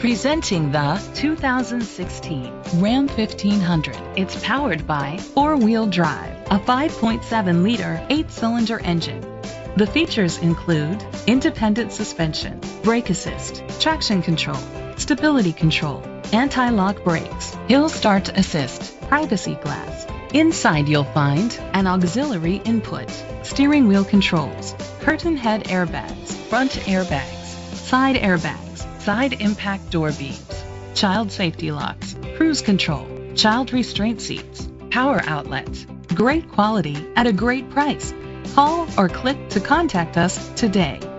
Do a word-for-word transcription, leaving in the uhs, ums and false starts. Presenting the two thousand sixteen Ram fifteen hundred. It's powered by four-wheel drive, a five point seven liter, eight-cylinder engine. The features include independent suspension, brake assist, traction control, stability control, anti-lock brakes, hill start assist, privacy glass. Inside you'll find an auxiliary input, steering wheel controls, curtain head airbags, front airbags, side airbags, side impact door beams, child safety locks, cruise control, child restraint seats, power outlets. Great quality at a great price. Call or click to contact us today.